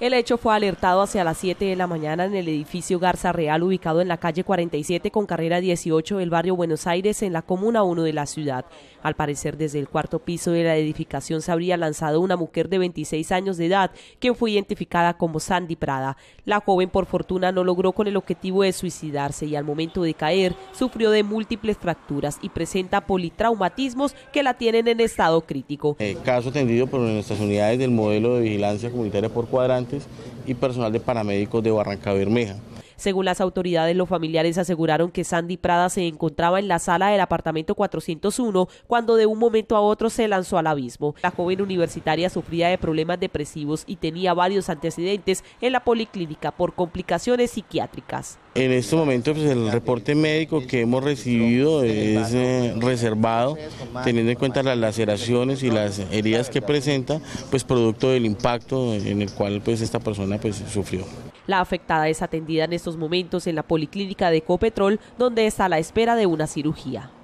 El hecho fue alertado hacia las 7 de la mañana en el edificio Garza Real, ubicado en la calle 47 con carrera 18 del barrio Buenos Aires, en la comuna 1 de la ciudad. Al parecer, desde el cuarto piso de la edificación se habría lanzado una mujer de 26 años de edad, quien fue identificada como Sandy Prada. La joven, por fortuna, no logró con el objetivo de suicidarse y al momento de caer sufrió de múltiples fracturas y presenta politraumatismos que la tienen en estado crítico. El caso atendido por nuestras unidades del modelo de vigilancia comunitaria por cuadrante y personal de paramédicos de Barrancabermeja. Según las autoridades, los familiares aseguraron que Sandy Prada se encontraba en la sala del apartamento 401 cuando de un momento a otro se lanzó al abismo. La joven universitaria sufría de problemas depresivos y tenía varios antecedentes en la policlínica por complicaciones psiquiátricas. En este momento, pues, el reporte médico que hemos recibido es reservado, teniendo en cuenta las laceraciones y las heridas que presenta, pues producto del impacto en el cual pues esta persona pues sufrió. La afectada es atendida en estos momentos en la policlínica de Ecopetrol, donde está a la espera de una cirugía.